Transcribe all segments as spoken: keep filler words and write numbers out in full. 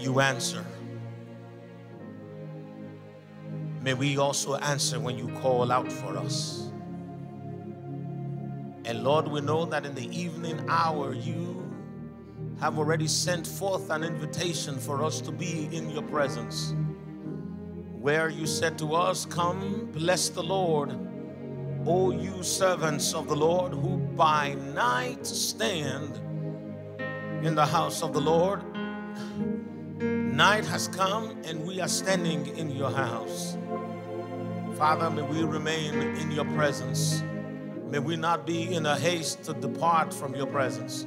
you answer. May we also answer when you call out for us. And Lord, we know that in the evening hour, you have already sent forth an invitation for us to be in your presence, where you said to us, come, bless the Lord, O you servants of the Lord, who by night stand in the house of the Lord. Night has come and we are standing in your house. Father, may we remain in your presence. May we not be in a haste to depart from your presence.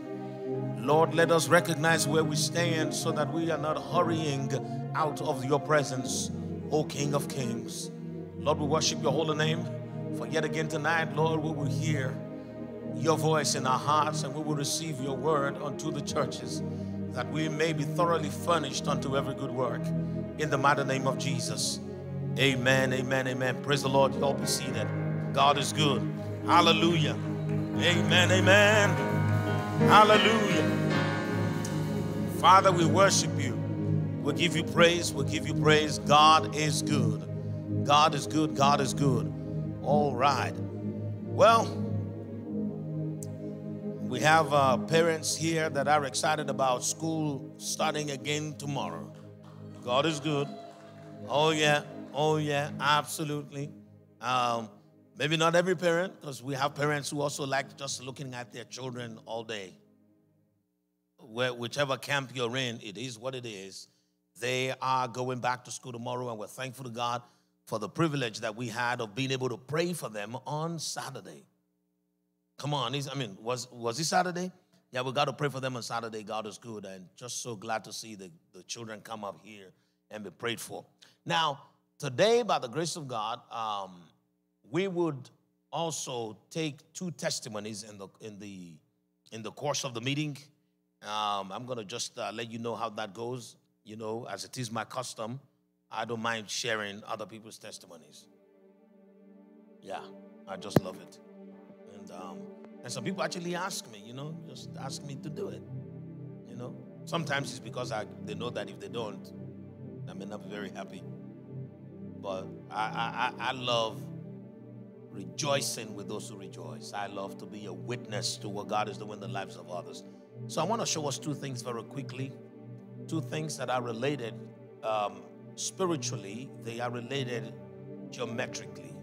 Lord, let us recognize where we stand so that we are not hurrying out of your presence, O King of Kings. Lord, we worship your holy name. For yet again tonight, Lord, we will hear your voice in our hearts and we will receive your word unto the churches, that we may be thoroughly furnished unto every good work. In the mighty name of Jesus, amen, amen, amen. Praise the Lord, y'all be seated. God is good. Hallelujah. Amen, amen. Hallelujah. Father, we worship you. We'll give you praise. We'll give you praise. God is good. God is good. God is good. All right. Well, we have uh, parents here that are excited about school starting again tomorrow. God is good. Oh, yeah. Oh, yeah. Absolutely. Um, Maybe not every parent, because we have parents who also like just looking at their children all day. Where, whichever camp you're in, it is what it is. They are going back to school tomorrow, and we're thankful to God for the privilege that we had of being able to pray for them on Saturday. Come on, I mean, was, was it Saturday? Yeah, we got to pray for them on Saturday. God is good, and just so glad to see the, the children come up here and be prayed for. Now, today, by the grace of God, um, we would also take two testimonies in the in the in the course of the meeting. Um, I'm gonna just uh, let you know how that goes. You know, as it is my custom, I don't mind sharing other people's testimonies. Yeah, I just love it. And um, and some people actually ask me, you know, just ask me to do it. You know, sometimes it's because I they know that if they don't, I may not be very happy. But I I, I love. Rejoicing with those who rejoice. I love to be a witness to what God is doing in the lives of others. So I want to show us two things very quickly, two things that are related um, spiritually. They are related geometrically.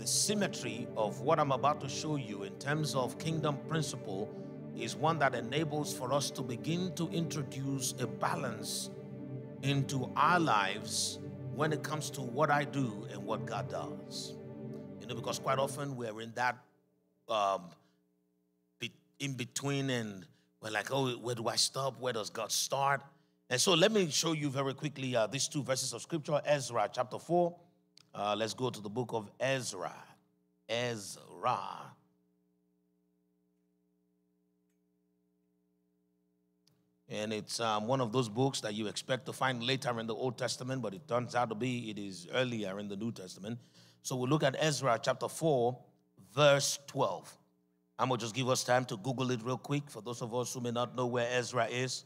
The symmetry of what I'm about to show you in terms of kingdom principle is one that enables for us to begin to introduce a balance into our lives when it comes to what I do and what God does. Because quite often we're in that um, be in between and we're like, oh, where do I stop? Where does God start? And so let me show you very quickly uh, these two verses of scripture, Ezra chapter four. Uh, let's go to the book of Ezra. Ezra. And it's um, one of those books that you expect to find later in the Old Testament, but it turns out to be it is earlier in the New Testament. So we'll look at Ezra chapter four, verse twelve. I'm going to just give us time to Google it real quick. For those of us who may not know where Ezra is,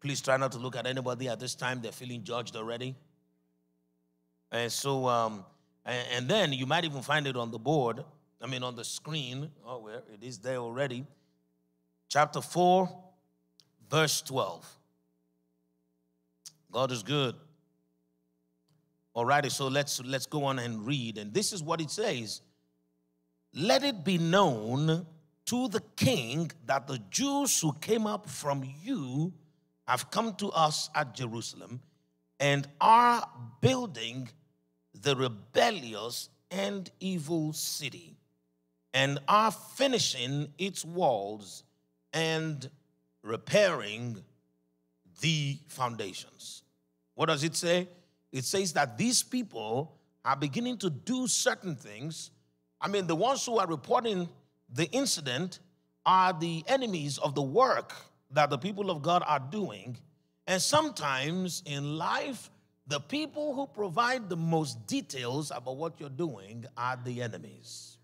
please try not to look at anybody at this time. They're feeling judged already. And so, um, and, and then you might even find it on the board. I mean, on the screen. Oh, well, it is there already. Chapter four, verse twelve. God is good. Alrighty, so let's let's go on and read. And this is what it says. Let it be known to the king that the Jews who came up from you have come to us at Jerusalem and are building the rebellious and evil city and are finishing its walls and repairing the foundations. What does it say? It says that these people are beginning to do certain things. I mean, the ones who are reporting the incident are the enemies of the work that the people of God are doing. And sometimes in life, the people who provide the most details about what you're doing are the enemies.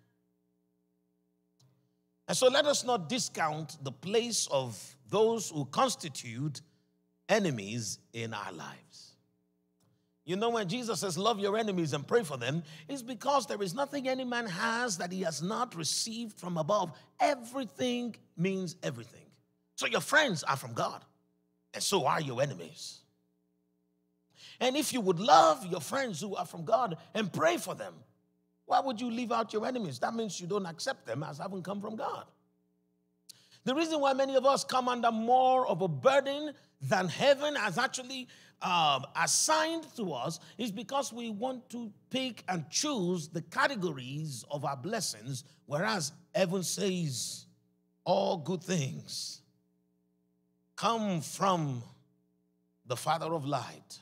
And so let us not discount the place of those who constitute enemies in our lives. You know, when Jesus says, love your enemies and pray for them, it's because there is nothing any man has that he has not received from above. Everything means everything. So your friends are from God, and so are your enemies. And if you would love your friends who are from God and pray for them, why would you leave out your enemies? That means you don't accept them as having come from God. The reason why many of us come under more of a burden than heaven has actually um, assigned to us is because we want to pick and choose the categories of our blessings, whereas heaven says all good things come from the Father of light.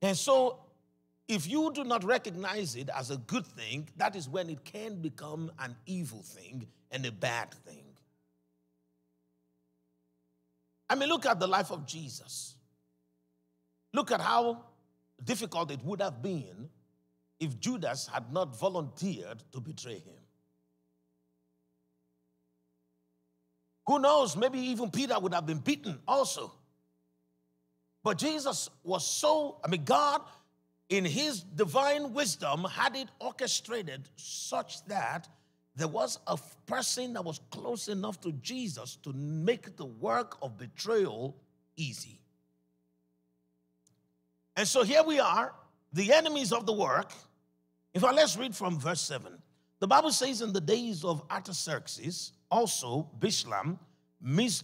And so if you do not recognize it as a good thing, that is when it can become an evil thing and a bad thing. I mean, look at the life of Jesus. Look at how difficult it would have been if Judas had not volunteered to betray him. Who knows, maybe even Peter would have been beaten also. But Jesus was so, I mean, God, in his divine wisdom, had it orchestrated such that there was a person that was close enough to Jesus to make the work of betrayal easy. And so here we are, the enemies of the work. In fact, let's read from verse seven. The Bible says, in the days of Artaxerxes, also Bishlam, Mithridates,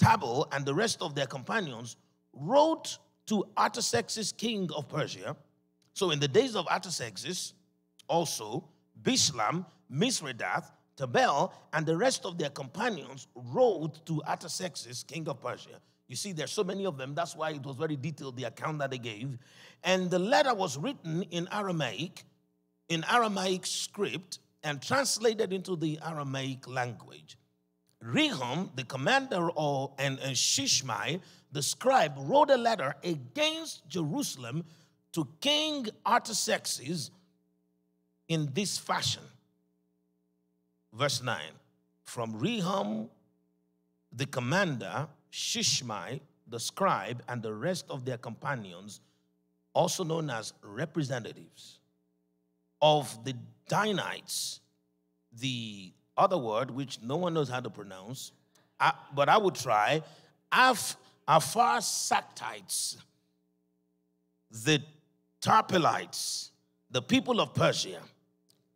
Tabal, and the rest of their companions wrote to Artaxerxes, king of Persia. So in the days of Artaxerxes, also Bishlam, Mithridates, Tabal, and the rest of their companions wrote to Artaxerxes, king of Persia. You see, there's so many of them. That's why it was very detailed, the account that they gave. And the letter was written in Aramaic, in Aramaic script, and translated into the Aramaic language. Rehum, the commander, of, and, and Shishai, the scribe, wrote a letter against Jerusalem to King Artaxerxes in this fashion. Verse nine, from Rehum, the commander, Shishai, the scribe, and the rest of their companions, also known as representatives of the Danites, the other word, which no one knows how to pronounce, I, but I would try, Af, Afar Saktites, the Tarpelites, the people of Persia,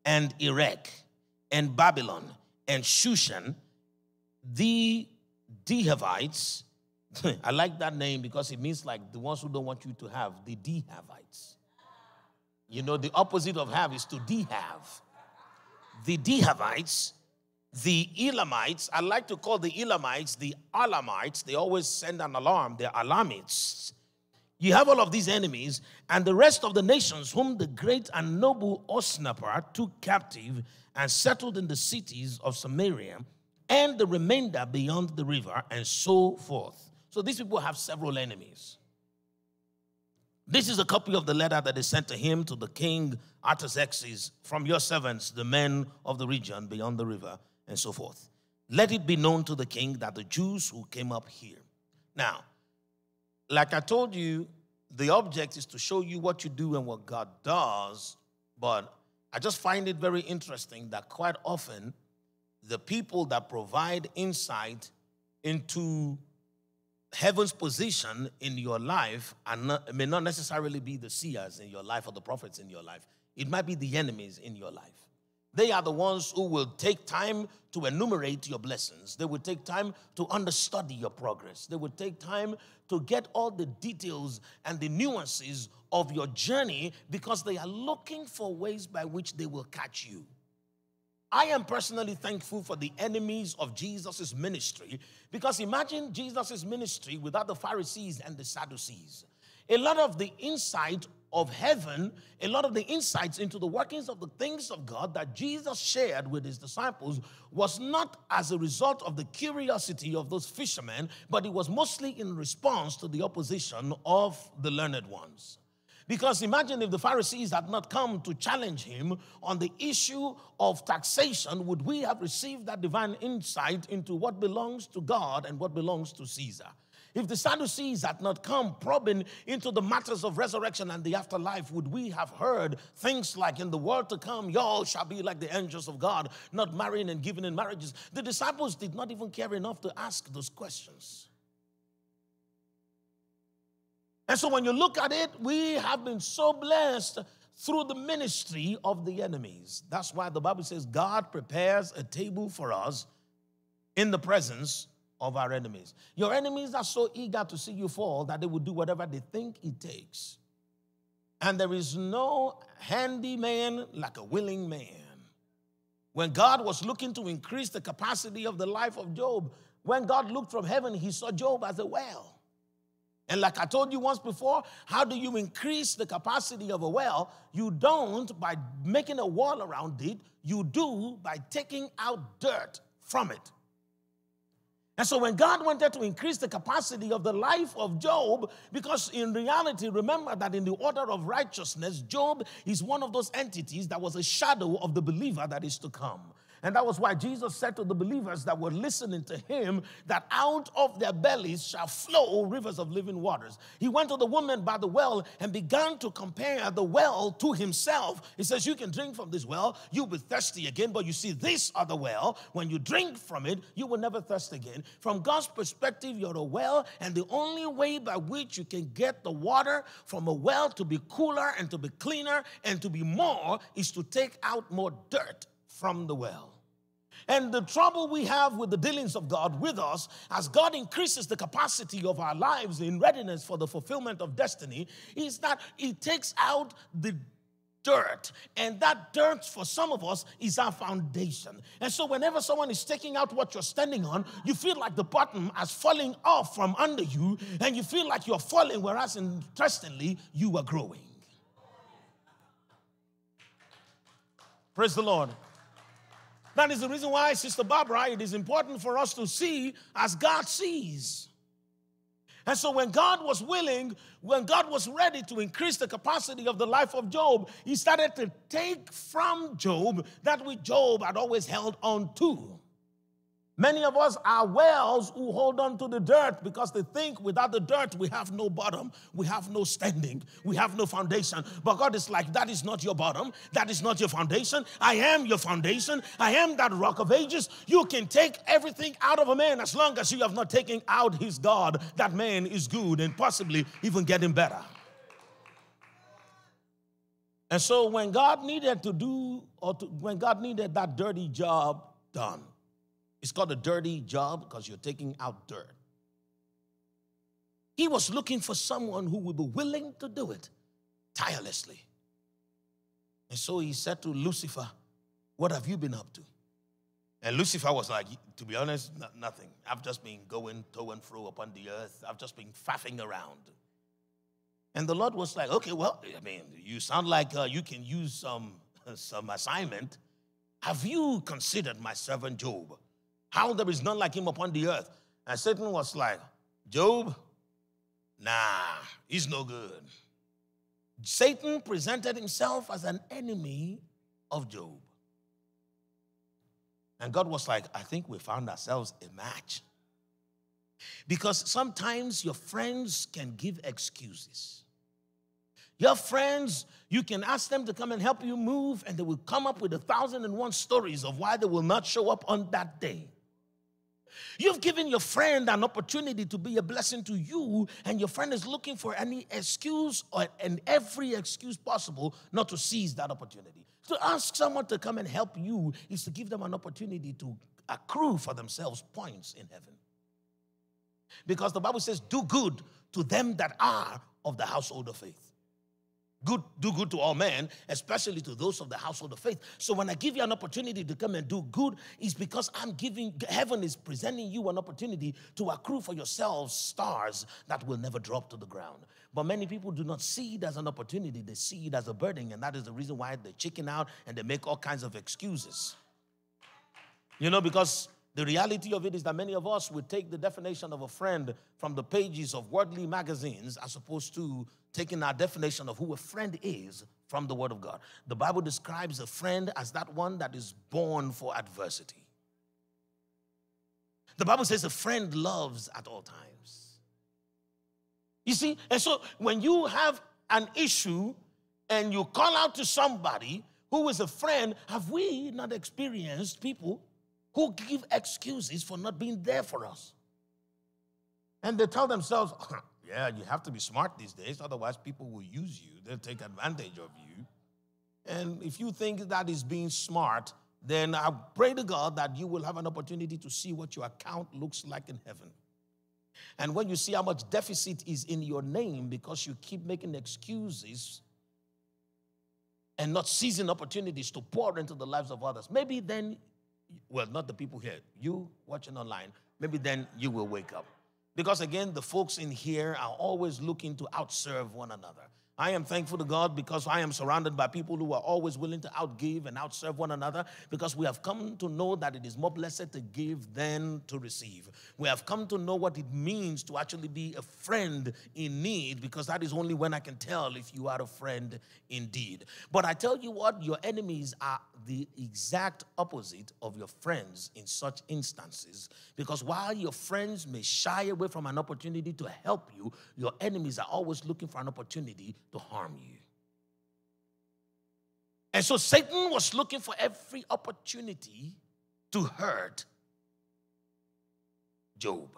and Iraq, and Babylon, and Shushan, the Dehavites. I like that name because it means like the ones who don't want you to have, the Dehavites. You know, the opposite of have is to dehave. The Dehavites, the Elamites, I like to call the Elamites the Alamites. They always send an alarm. They're Alamites. You have all of these enemies, and the rest of the nations whom the great and noble Osnappar took captive and settled in the cities of Samaria, and the remainder beyond the river, and so forth. So these people have several enemies. This is a copy of the letter that is sent to him, to the king Artaxerxes, from your servants, the men of the region beyond the river, and so forth. Let it be known to the king that the Jews who came up here. Now, like I told you, the object is to show you what you do and what God does, but I just find it very interesting that quite often the people that provide insight into heaven's position in your life and may not necessarily be the seers in your life or the prophets in your life. It might be the enemies in your life. They are the ones who will take time to enumerate your blessings. They will take time to understudy your progress. They will take time to get all the details and the nuances of your journey because they are looking for ways by which they will catch you. I am personally thankful for the enemies of Jesus' ministry because imagine Jesus' ministry without the Pharisees and the Sadducees. A lot of the insight of heaven, a lot of the insights into the workings of the things of God that Jesus shared with his disciples was not as a result of the curiosity of those fishermen, but it was mostly in response to the opposition of the learned ones. Because imagine if the Pharisees had not come to challenge him on the issue of taxation, would we have received that divine insight into what belongs to God and what belongs to Caesar? If the Sadducees had not come probing into the matters of resurrection and the afterlife, would we have heard things like, in the world to come, y'all shall be like the angels of God, not marrying and giving in marriages? The disciples did not even care enough to ask those questions. And so when you look at it, we have been so blessed through the ministry of the enemies. That's why the Bible says God prepares a table for us in the presence of our enemies. Your enemies are so eager to see you fall that they will do whatever they think it takes. And there is no handy man like a willing man. When God was looking to increase the capacity of the life of Job, when God looked from heaven, he saw Job as a well. And like I told you once before, how do you increase the capacity of a well? You don't by making a wall around it. You do by taking out dirt from it. And so when God wanted to increase the capacity of the life of Job, because in reality, remember that in the order of righteousness, Job is one of those entities that was a shadow of the believer that is to come. And that was why Jesus said to the believers that were listening to him that out of their bellies shall flow rivers of living waters. He went to the woman by the well and began to compare the well to himself. He says, you can drink from this well, you'll be thirsty again, but you see this other well, when you drink from it, you will never thirst again. From God's perspective, you're a well, and the only way by which you can get the water from a well to be cooler and to be cleaner and to be more is to take out more dirt from the well. And the trouble we have with the dealings of God with us, as God increases the capacity of our lives in readiness for the fulfillment of destiny, is that he takes out the dirt. And that dirt for some of us is our foundation. And so whenever someone is taking out what you're standing on, you feel like the bottom is falling off from under you, and you feel like you're falling, whereas interestingly, you are growing. Praise the Lord. That is the reason why, Sister Barbara, it is important for us to see as God sees. And so when God was willing, when God was ready to increase the capacity of the life of Job, he started to take from Job that which Job had always held on to. Many of us are wells who hold on to the dirt because they think without the dirt we have no bottom, we have no standing, we have no foundation. But God is like, that is not your bottom, that is not your foundation. I am your foundation. I am that rock of ages. You can take everything out of a man as long as you have not taken out his God. That man is good and possibly even getting better. And so when God needed to do, or to, when God needed that dirty job done, it's called a dirty job because you're taking out dirt. He was looking for someone who would be willing to do it tirelessly. And so he said to Lucifer, what have you been up to? And Lucifer was like, to be honest, nothing. I've just been going to and fro upon the earth. I've just been faffing around. And the Lord was like, okay, well, I mean, you sound like uh, you can use some, some assignment. Have you considered my servant Job? How there is none like him upon the earth. And Satan was like, Job? Nah, he's no good. Satan presented himself as an enemy of Job. And God was like, I think we found ourselves a match. Because sometimes your friends can give excuses. Your friends, you can ask them to come and help you move, and they will come up with a thousand and one stories of why they will not show up on that day. You've given your friend an opportunity to be a blessing to you, and your friend is looking for any excuse or and every excuse possible not to seize that opportunity. To ask someone to come and help you is to give them an opportunity to accrue for themselves points in heaven. Because the Bible says, do good to them that are of the household of faith. Good, do good to all men, especially to those of the household of faith. So when I give you an opportunity to come and do good, it's because I'm giving, heaven is presenting you an opportunity to accrue for yourselves stars that will never drop to the ground. But many people do not see it as an opportunity. They see it as a burden, and that is the reason why they chicken out and they make all kinds of excuses. You know, because The reality of it is that many of us would take the definition of a friend from the pages of worldly magazines as opposed to taking our definition of who a friend is from the Word of God. The Bible describes a friend as that one that is born for adversity. The Bible says a friend loves at all times. You see, and so when you have an issue and you call out to somebody who is a friend, have we not experienced people who give excuses for not being there for us? And they tell themselves, oh, yeah, you have to be smart these days, otherwise people will use you. They'll take advantage of you. And if you think that is being smart, then I pray to God that you will have an opportunity to see what your account looks like in heaven. And when you see how much deficit is in your name because you keep making excuses and not seizing opportunities to pour into the lives of others, maybe then, well, not the people here, you watching online, maybe then you will wake up. Because again, the folks in here are always looking to outserve one another. I am thankful to God because I am surrounded by people who are always willing to outgive and outserve one another, because we have come to know that it is more blessed to give than to receive. We have come to know what it means to actually be a friend in need, because that is only when I can tell if you are a friend indeed. But I tell you what, your enemies are the exact opposite of your friends in such instances, because while your friends may shy away from an opportunity to help you, your enemies are always looking for an opportunity to harm you. And so Satan was looking for every opportunity to hurt Job.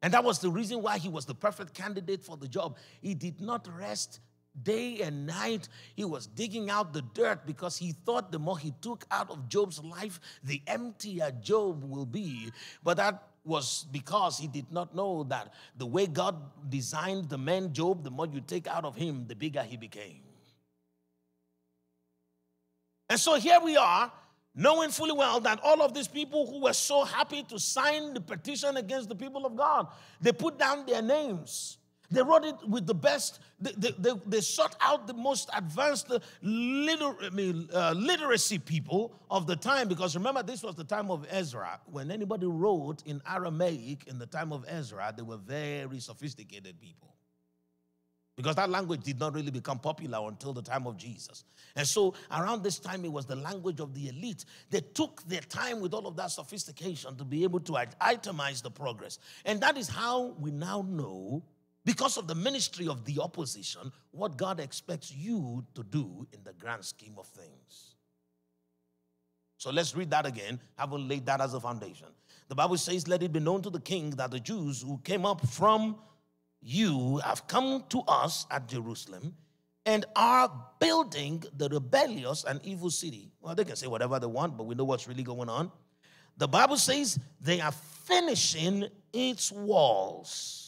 And that was the reason why he was the perfect candidate for the job. He did not rest day and night. He was digging out the dirt because he thought the more he took out of Job's life, the emptier Job will be. But that was because he did not know that the way God designed the man Job, the more you take out of him, the bigger he became. And so here we are, knowing fully well that all of these people who were so happy to sign the petition against the people of God, they put down their names. They wrote it with the best. They, they, they, they sought out the most advanced liter, I mean, uh, literacy people of the time. Because remember, this was the time of Ezra. When anybody wrote in Aramaic in the time of Ezra, they were very sophisticated people. Because that language did not really become popular until the time of Jesus. And so around this time, it was the language of the elite. They took their time with all of that sophistication to be able to itemize the progress. And that is how we now know, because of the ministry of the opposition, what God expects you to do in the grand scheme of things. So let's read that again, having laid that as a foundation. The Bible says, let it be known to the king that the Jews who came up from you have come to us at Jerusalem and are building the rebellious and evil city. Well, they can say whatever they want, but we know what's really going on. The Bible says they are finishing its walls.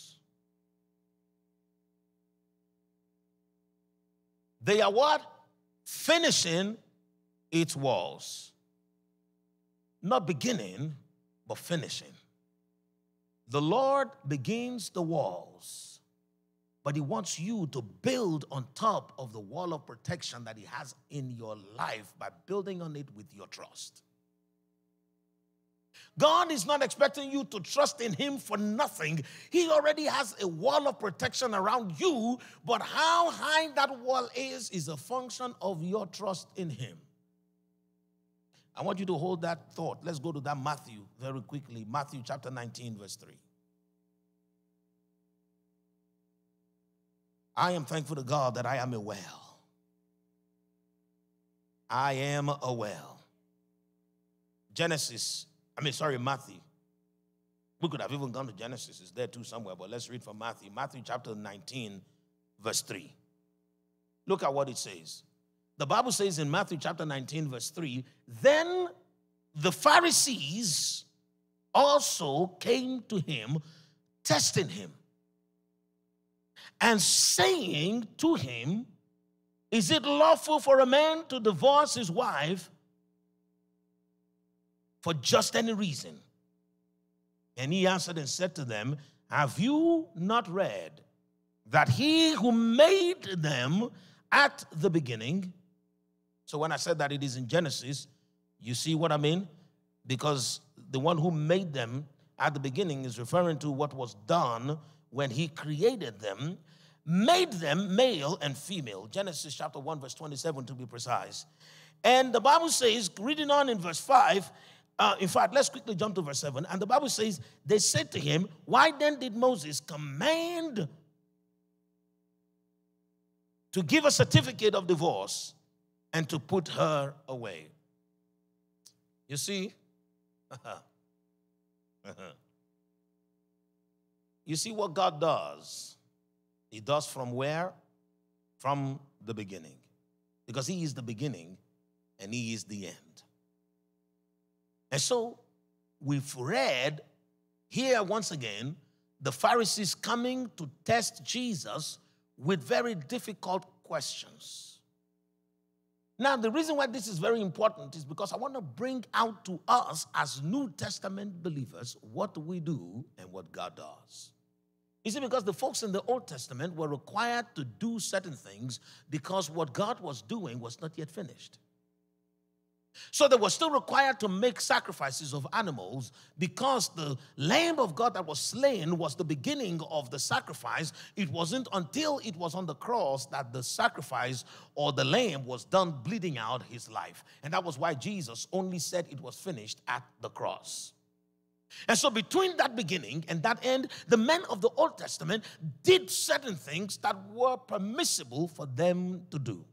They are what? Finishing its walls. Not beginning, but finishing. The Lord begins the walls, but he wants you to build on top of the wall of protection that he has in your life by building on it with your trust. God is not expecting you to trust in him for nothing. He already has a wall of protection around you, but how high that wall is is a function of your trust in him. I want you to hold that thought. Let's go to that Matthew very quickly. Matthew chapter nineteen, verse three. I am thankful to God that I am a well. I am a well. Genesis I mean, sorry, Matthew. We could have even gone to Genesis. It's there too somewhere, but let's read from Matthew. Matthew chapter nineteen, verse three. Look at what it says. The Bible says in Matthew chapter nineteen, verse three, then the Pharisees also came to him, testing him, and saying to him, is it lawful for a man to divorce his wife for just any reason? And he answered and said to them, have you not read that he who made them at the beginning? So when I said that it is in Genesis, you see what I mean? Because the one who made them at the beginning is referring to what was done when he created them, made them male and female. Genesis chapter one, verse twenty-seven, to be precise. And the Bible says, reading on in verse five, uh, in fact, let's quickly jump to verse seven. And the Bible says, they said to him, why then did Moses command to give a certificate of divorce and to put her away? You see? You see what God does? He does from where? From the beginning. Because he is the beginning and he is the end. And so we've read here once again the Pharisees coming to test Jesus with very difficult questions. Now, the reason why this is very important is because I want to bring out to us as New Testament believers what we do and what God does. You see, because the folks in the Old Testament were required to do certain things because what God was doing was not yet finished. So they were still required to make sacrifices of animals because the Lamb of God that was slain was the beginning of the sacrifice. It wasn't until it was on the cross that the sacrifice or the Lamb was done bleeding out his life. And that was why Jesus only said it was finished at the cross. And so between that beginning and that end, the men of the Old Testament did certain things that were permissible for them to do.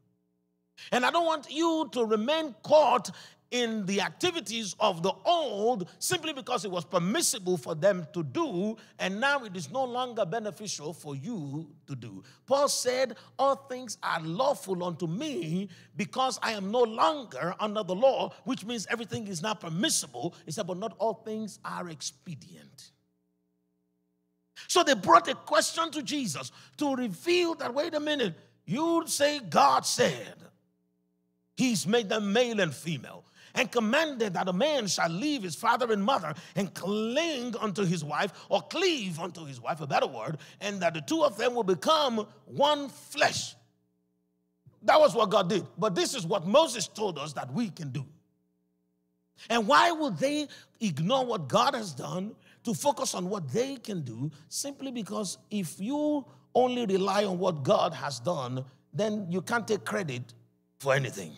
And I don't want you to remain caught in the activities of the old simply because it was permissible for them to do, and now it is no longer beneficial for you to do. Paul said, all things are lawful unto me because I am no longer under the law, which means everything is now permissible. He said, but not all things are expedient. So they brought a question to Jesus to reveal that, wait a minute, you say God said, he's made them male and female, and commanded that a man shall leave his father and mother and cling unto his wife, or cleave unto his wife, a better word, and that the two of them will become one flesh. That was what God did. But this is what Moses told us that we can do. And why would they ignore what God has done to focus on what they can do? Simply because if you only rely on what God has done, then you can't take credit for anything.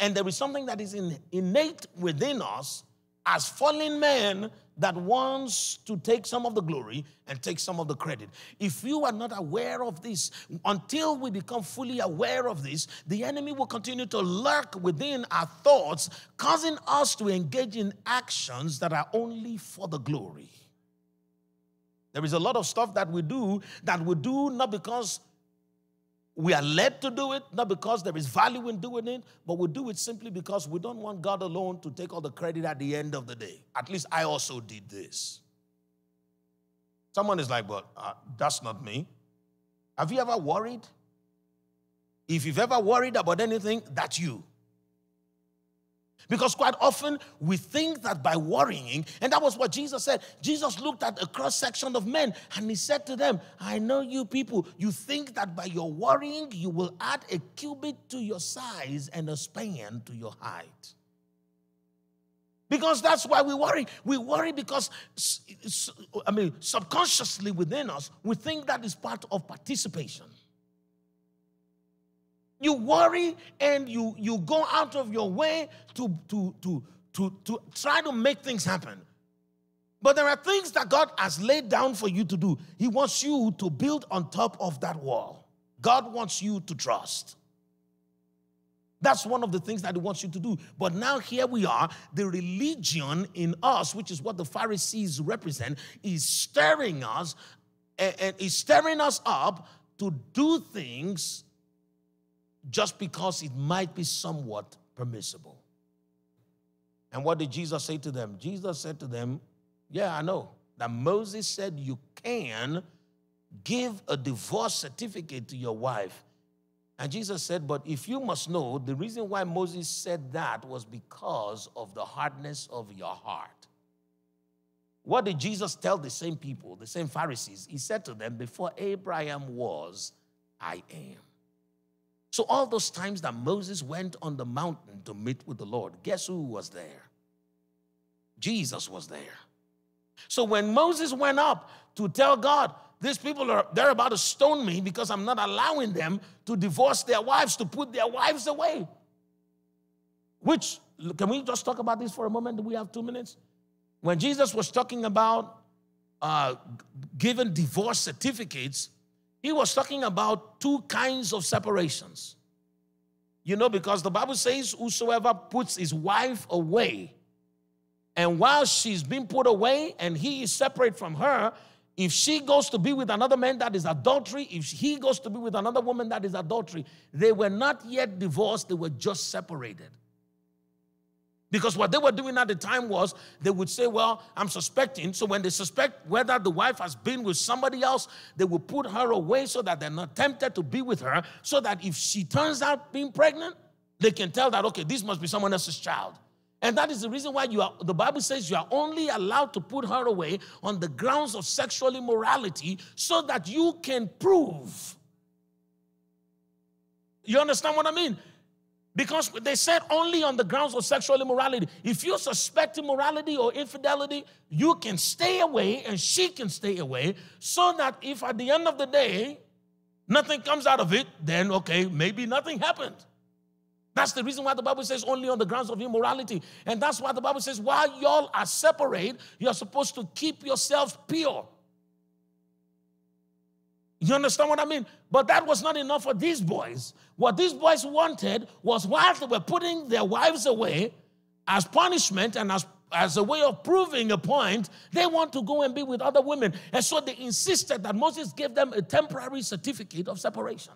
And there is something that is in, innate within us as fallen men that wants to take some of the glory and take some of the credit. If you are not aware of this, until we become fully aware of this, the enemy will continue to lurk within our thoughts, causing us to engage in actions that are only for the glory. There is a lot of stuff that we do that we do not because we are led to do it, not because there is value in doing it, but we do it simply because we don't want God alone to take all the credit at the end of the day. At least I also did this. Someone is like, well, uh, that's not me. Have you ever worried? If you've ever worried about anything, that's you. Because quite often we think that by worrying, and that was what Jesus said. Jesus looked at a cross-section of men and he said to them, I know you people, you think that by your worrying you will add a cubit to your size and a span to your height. Because that's why we worry. We worry because, I mean, subconsciously within us, we think that is part of participation. You worry and you, you go out of your way to, to, to, to, to try to make things happen. But there are things that God has laid down for you to do. He wants you to build on top of that wall. God wants you to trust. That's one of the things that he wants you to do. But now here we are, the religion in us, which is what the Pharisees represent, is stirring us, and, and is stirring us up to do things just because it might be somewhat permissible. And what did Jesus say to them? Jesus said to them, yeah, I know that Moses said you can give a divorce certificate to your wife. And Jesus said, but if you must know, the reason why Moses said that was because of the hardness of your heart. What did Jesus tell the same people, the same Pharisees? He said to them, before Abraham was, I am. So all those times that Moses went on the mountain to meet with the Lord, guess who was there? Jesus was there. So when Moses went up to tell God, these people are, they're about to stone me because I'm not allowing them to divorce their wives, to put their wives away. Which, can we just talk about this for a moment? Do we have two minutes? When Jesus was talking about uh, giving divorce certificates, he was talking about two kinds of separations. You know, because the Bible says, whosoever puts his wife away, and while she's being put away and he is separate from her, if she goes to be with another man, that is adultery. If he goes to be with another woman, that is adultery. They were not yet divorced. They were just separated. Because what they were doing at the time was they would say, well, I'm suspecting. So when they suspect whether the wife has been with somebody else, they will put her away so that they're not tempted to be with her, so that if she turns out being pregnant, they can tell that, okay, this must be someone else's child. And that is the reason why you are, the Bible says you are only allowed to put her away on the grounds of sexual immorality so that you can prove. You understand what I mean? Because they said only on the grounds of sexual immorality. If you suspect immorality or infidelity, you can stay away and she can stay away so that if at the end of the day, nothing comes out of it, then okay, maybe nothing happened. That's the reason why the Bible says only on the grounds of immorality. And that's why the Bible says while y'all are separate, you're supposed to keep yourselves pure. You understand what I mean? But that was not enough for these boys. What these boys wanted was while they were putting their wives away as punishment and as, as a way of proving a point, they want to go and be with other women. And so they insisted that Moses gave them a temporary certificate of separation.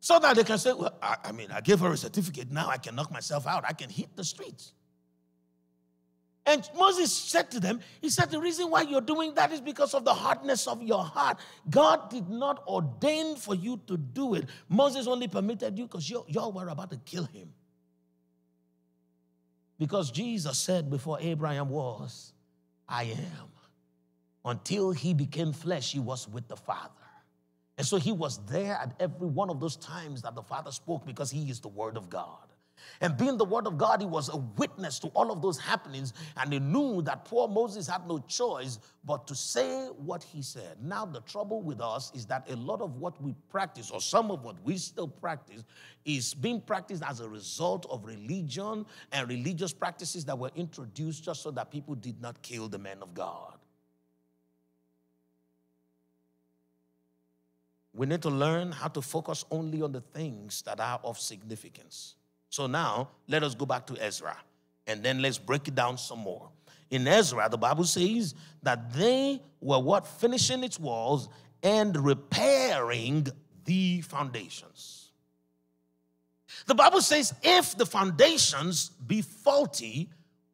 So that they can say, well, I, I mean, I gave her a certificate. Now I can knock myself out. I can hit the streets. And Moses said to them, he said, the reason why you're doing that is because of the hardness of your heart. God did not ordain for you to do it. Moses only permitted you because y'all were about to kill him. Because Jesus said before Abraham was, I am. Until he became flesh, he was with the Father. And so he was there at every one of those times that the Father spoke because he is the Word of God. And being the Word of God, he was a witness to all of those happenings, and he knew that poor Moses had no choice but to say what he said. Now the trouble with us is that a lot of what we practice, or some of what we still practice, is being practiced as a result of religion and religious practices that were introduced just so that people did not kill the man of God. We need to learn how to focus only on the things that are of significance. So now, let us go back to Ezra, and then let's break it down some more. In Ezra, the Bible says that they were what? Finishing its walls and repairing the foundations. The Bible says, if the foundations be faulty,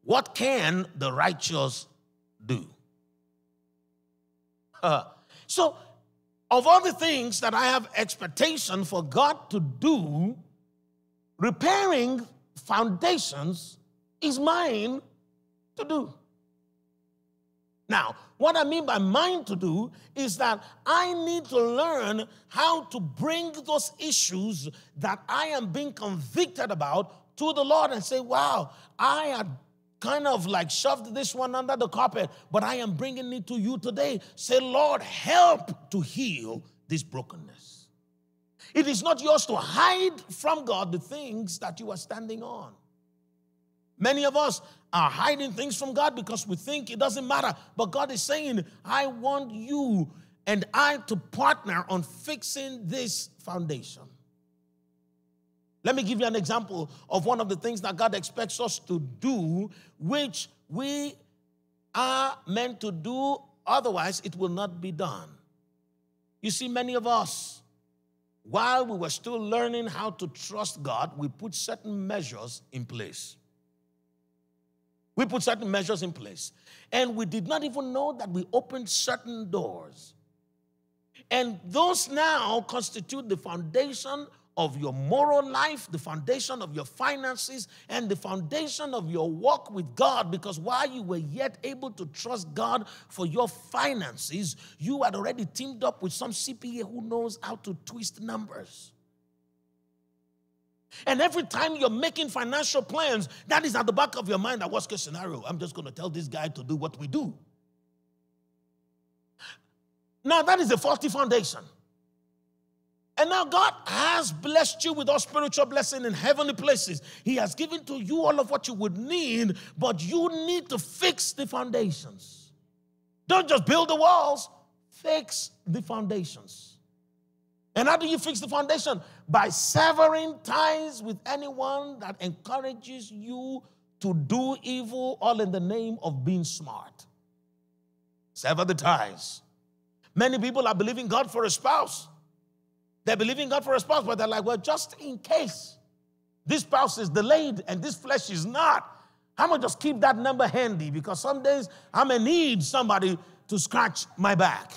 what can the righteous do? Uh, so... Of all the things that I have expectation for God to do, repairing foundations is mine to do. Now, what I mean by mine to do is that I need to learn how to bring those issues that I am being convicted about to the Lord and say, wow, I had kind of like shoved this one under the carpet, but I am bringing it to you today. Say, Lord, help to heal this brokenness. It is not yours to hide from God the things that you are standing on. Many of us are hiding things from God because we think it doesn't matter. But God is saying, I want you and I to partner on fixing this foundation. Let me give you an example of one of the things that God expects us to do, which we are meant to do, otherwise it will not be done. You see, many of us, while we were still learning how to trust God, we put certain measures in place. We put certain measures in place. And we did not even know that we opened certain doors. And those now constitute the foundation of your moral life, the foundation of your finances, and the foundation of your walk with God, because while you were yet able to trust God for your finances, you had already teamed up with some C P A who knows how to twist numbers. And every time you're making financial plans, that is at the back of your mind, that worst case scenario, I'm just going to tell this guy to do what we do. Now that is a faulty foundation. And now God has blessed you with all spiritual blessing in heavenly places. He has given to you all of what you would need, but you need to fix the foundations. Don't just build the walls, fix the foundations. And how do you fix the foundation? By severing ties with anyone that encourages you to do evil, all in the name of being smart. Sever the ties. Many people are believing God for a spouse. They're believing God for a spouse, but they're like, well, just in case this spouse is delayed and this flesh is not, I'm going to just keep that number handy, because some days I may need somebody to scratch my back.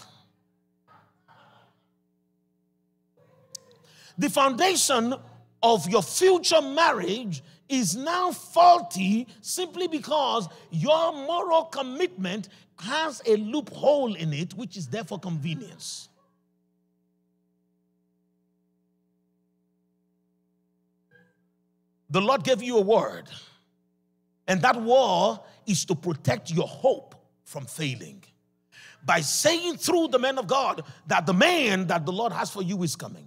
The foundation of your future marriage is now faulty simply because your moral commitment has a loophole in it, which is there for convenience. The Lord gave you a word, and that word is to protect your hope from failing by saying through the man of God that the man that the Lord has for you is coming.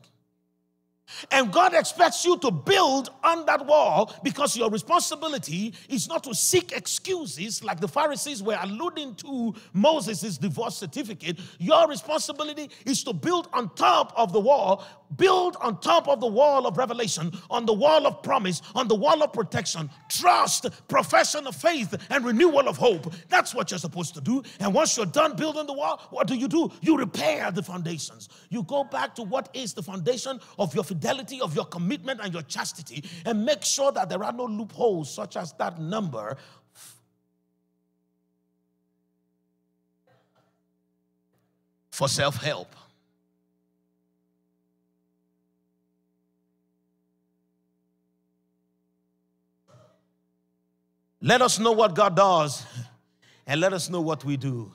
And God expects you to build on that wall, because your responsibility is not to seek excuses like the Pharisees were alluding to Moses' divorce certificate. Your responsibility is to build on top of the wall, build on top of the wall of revelation, on the wall of promise, on the wall of protection, trust, profession of faith, and renewal of hope. That's what you're supposed to do. And once you're done building the wall, what do you do? You repair the foundations. You go back to what is the foundation of your fidelity, of your commitment, and your chastity, and make sure that there are no loopholes such as that number. For self-help. Let us know what God does, and let us know what we do.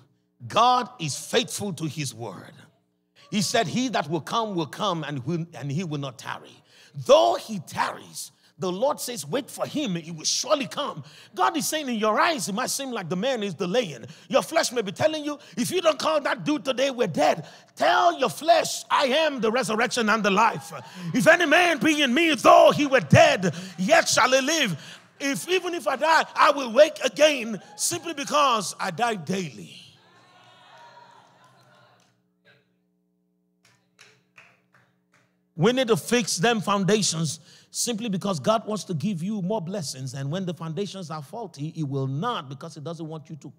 God is faithful to his word. He said, he that will come will come, and, will, and he will not tarry. Though he tarries, the Lord says, wait for him, he will surely come. God is saying, in your eyes, it might seem like the man is delaying. Your flesh may be telling you, if you don't call that dude today, we're dead. Tell your flesh, I am the resurrection and the life. If any man be in me, though he were dead, yet shall he live. If even if I die, I will wake again, simply because I die daily. We need to fix them foundations simply because God wants to give you more blessings. And when the foundations are faulty, he will not, because he doesn't want you to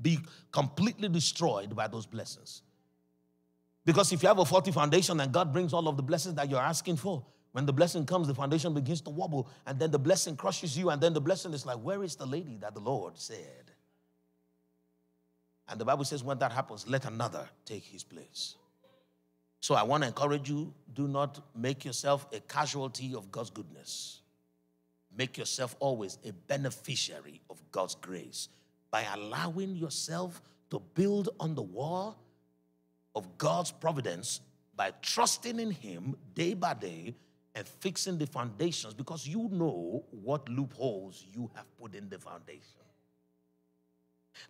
be completely destroyed by those blessings. Because if you have a faulty foundation and God brings all of the blessings that you're asking for, when the blessing comes, the foundation begins to wobble, and then the blessing crushes you, and then the blessing is like, where is the lady that the Lord said? And the Bible says when that happens, let another take his place. So I want to encourage you, do not make yourself a casualty of God's goodness. Make yourself always a beneficiary of God's grace by allowing yourself to build on the wall of God's providence by trusting in him day by day and fixing the foundations, because you know what loopholes you have put in the foundation.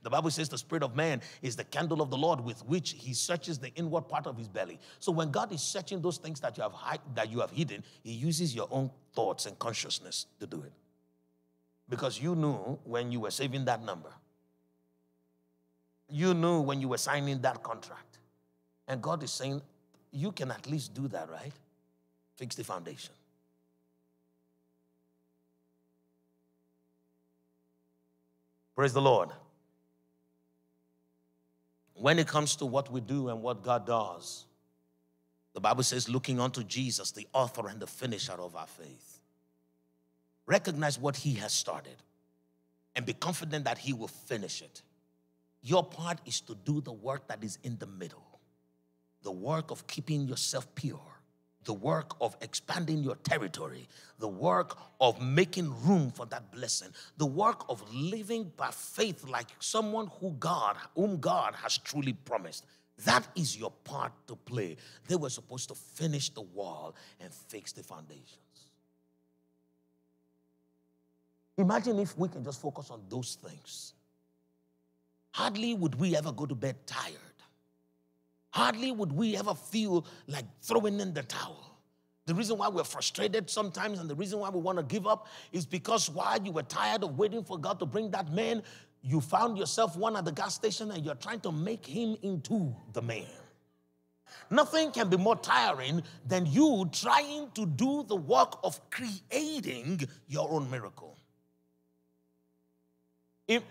The Bible says the spirit of man is the candle of the Lord, with which he searches the inward part of his belly. So when God is searching those things that you have hide, that you have hidden, he uses your own thoughts and consciousness to do it. Because you knew when you were saving that number. You knew when you were signing that contract. And God is saying, you can at least do that, right? Fix the foundation. Praise the Lord. When it comes to what we do and what God does, the Bible says, looking unto Jesus, the author and the finisher of our faith. Recognize what he has started and be confident that he will finish it. Your part is to do the work that is in the middle. The work of keeping yourself pure. The work of expanding your territory. The work of making room for that blessing. The work of living by faith like someone who God, whom God has truly promised. That is your part to play. They were supposed to finish the wall and fix the foundations. Imagine if we can just focus on those things. Hardly would we ever go to bed tired. Hardly would we ever feel like throwing in the towel. The reason why we're frustrated sometimes and the reason why we want to give up is because while you were tired of waiting for God to bring that man, you found yourself one at the gas station and you're trying to make him into the man. Nothing can be more tiring than you trying to do the work of creating your own miracle. If,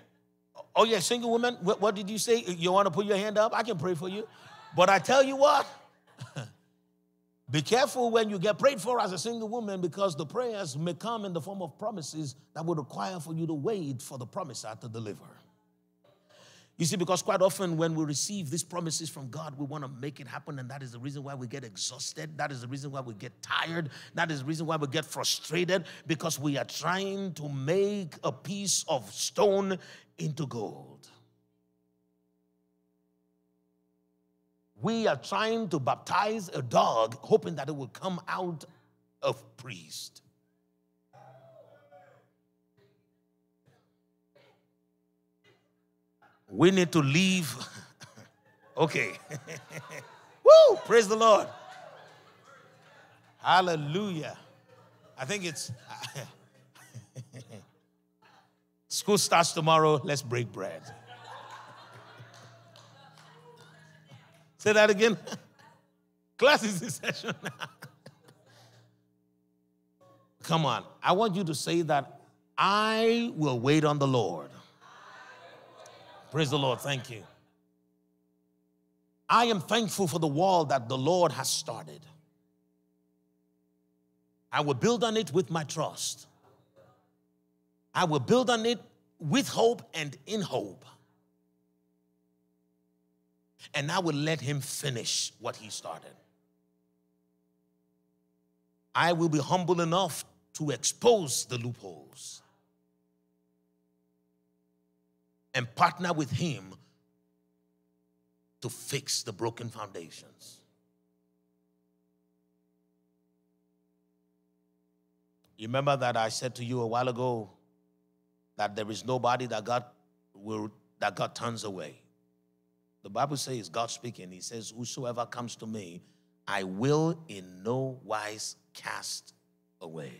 oh yeah, single woman, what, what did you say? You want to put your hand up? I can pray for you. But I tell you what, be careful when you get prayed for as a single woman, because the prayers may come in the form of promises that would require for you to wait for the promiser to deliver. You see, because quite often when we receive these promises from God, we want to make it happen, and that is the reason why we get exhausted. That is the reason why we get tired. That is the reason why we get frustrated, because we are trying to make a piece of stone into gold. We are trying to baptize a dog, hoping that it will come out of priest. We need to leave. Okay. Woo! Praise the Lord. Hallelujah. I think it's... School starts tomorrow. Let's break bread. Say that again. Class is in session now. Come on. I want you to say that I will wait on the Lord. Praise the Lord. Thank you. I am thankful for the wall that the Lord has started. I will build on it with my trust. I will build on it with hope and in hope. And I will let him finish what he started. I will be humble enough to expose the loopholes and partner with him to fix the broken foundations. You remember that I said to you a while ago that there is nobody that God will, that God turns away. The Bible says, God speaking, he says, whosoever comes to me, I will in no wise cast away.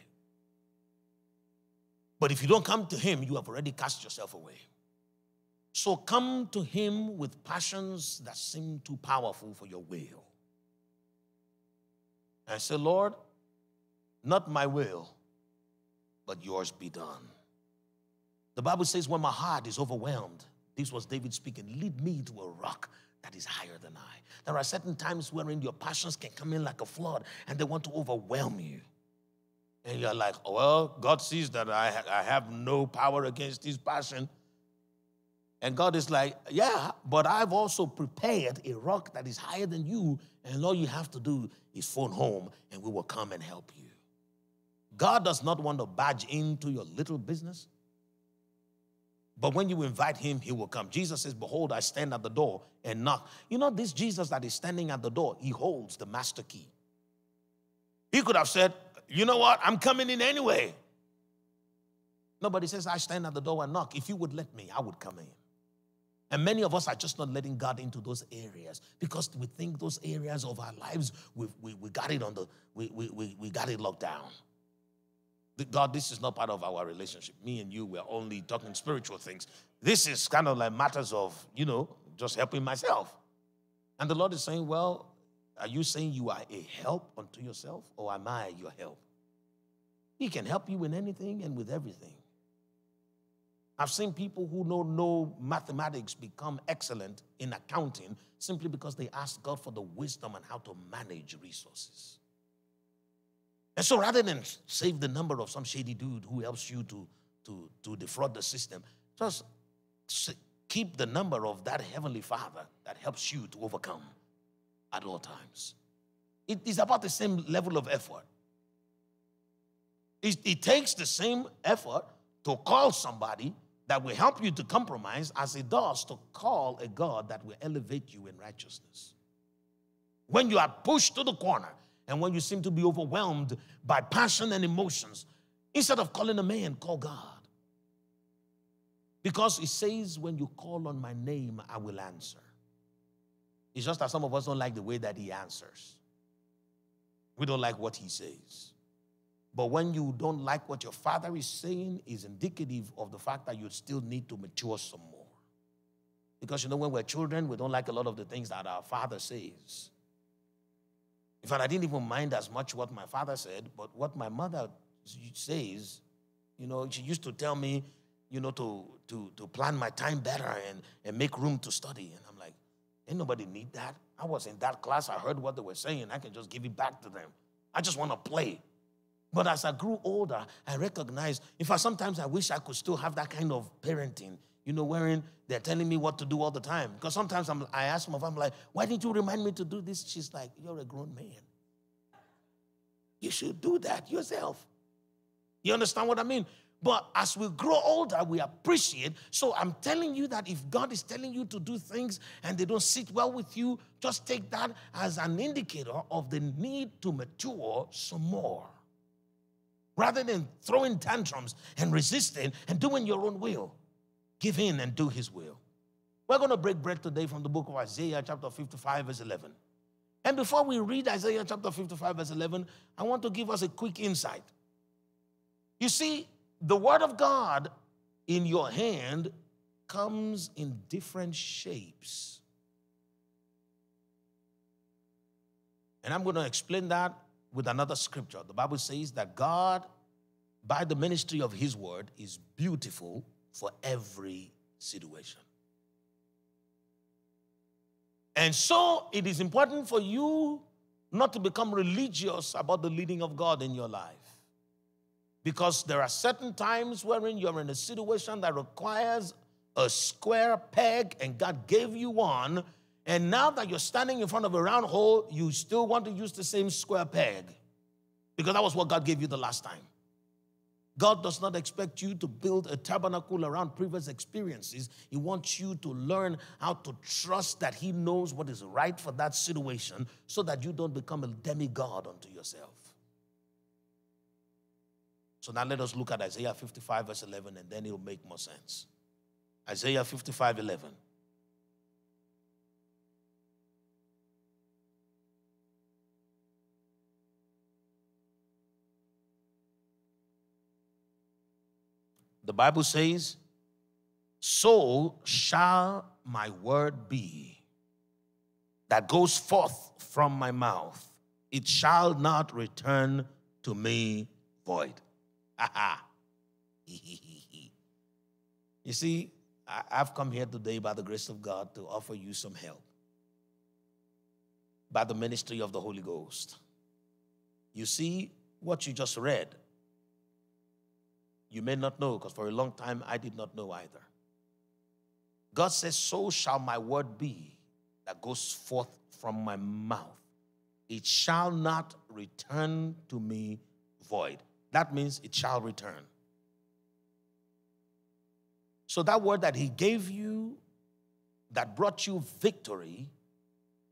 But if you don't come to him, you have already cast yourself away. So come to him with passions that seem too powerful for your will. And say, Lord, not my will, but yours be done. The Bible says when my heart is overwhelmed, this was David speaking, lead me to a rock that is higher than I. There are certain times wherein your passions can come in like a flood and they want to overwhelm you. And you're like, oh, well, God sees that I, ha I have no power against this passion. And God is like, yeah, but I've also prepared a rock that is higher than you, and all you have to do is phone home, and we will come and help you. God does not want to barge into your little business, but when you invite him, he will come. Jesus says, behold, I stand at the door and knock. You know, this Jesus that is standing at the door, he holds the master key. He could have said, you know what, I'm coming in anyway. Nobody says, I stand at the door and knock. If you would let me, I would come in. And many of us are just not letting God into those areas because we think those areas of our lives, we, we, we got it on the, we, we, we got it locked down. God, this is not part of our relationship. Me and you, we're only talking spiritual things. This is kind of like matters of, you know, just helping myself. And the Lord is saying, well, are you saying you are a help unto yourself, or am I your help? He can help you in anything and with everything. I've seen people who know no mathematics become excellent in accounting simply because they ask God for the wisdom on how to manage resources. And so rather than save the number of some shady dude who helps you to, to, to defraud the system, just keep the number of that heavenly Father that helps you to overcome at all times. It is about the same level of effort. It, it takes the same effort to call somebody that will help you to compromise as it does to call a God that will elevate you in righteousness. When you are pushed to the corner and when you seem to be overwhelmed by passion and emotions, instead of calling a man, call God. Because it says, when you call on my name, I will answer. It's just that some of us don't like the way that he answers. We don't like what he says. But when you don't like what your father is saying, is indicative of the fact that you still need to mature some more. Because, you know, when we're children, we don't like a lot of the things that our father says. In fact, I didn't even mind as much what my father said, but what my mother says, you know, she used to tell me, you know, to, to, to plan my time better and, and make room to study. And I'm like, ain't nobody need that. I was in that class. I heard what they were saying. I can just give it back to them. I just want to play. But as I grew older, I recognized, in fact, sometimes I wish I could still have that kind of parenting, you know, wherein they're telling me what to do all the time. Because sometimes I'm, I ask my mom, I'm like, why didn't you remind me to do this? She's like, you're a grown man. You should do that yourself. You understand what I mean? But as we grow older, we appreciate. So I'm telling you that if God is telling you to do things and they don't sit well with you, just take that as an indicator of the need to mature some more. Rather than throwing tantrums and resisting and doing your own will, give in and do his will. We're going to break bread today from the book of Isaiah chapter fifty-five verse eleven. And before we read Isaiah chapter fifty-five verse eleven, I want to give us a quick insight. You see, the word of God in your hand comes in different shapes. And I'm going to explain that with another scripture. The Bible says that God, by the ministry of his word, is beautiful for every situation. And so it is important for you not to become religious about the leading of God in your life. Because there are certain times wherein you're in a situation that requires a square peg and God gave you one. And now that you're standing in front of a round hole, you still want to use the same square peg. Because that was what God gave you the last time. God does not expect you to build a tabernacle around previous experiences. He wants you to learn how to trust that he knows what is right for that situation so that you don't become a demigod unto yourself. So now let us look at Isaiah fifty-five verse eleven, and then it will make more sense. Isaiah fifty-five, eleven. The Bible says, so shall my word be that goes forth from my mouth. It shall not return to me void. You see, I've come here today by the grace of God to offer you some help. By the ministry of the Holy Ghost. You see, what you just read, you may not know, because for a long time I did not know either. God says, so shall my word be that goes forth from my mouth. It shall not return to me void. That means it shall return. So that word that he gave you, that brought you victory,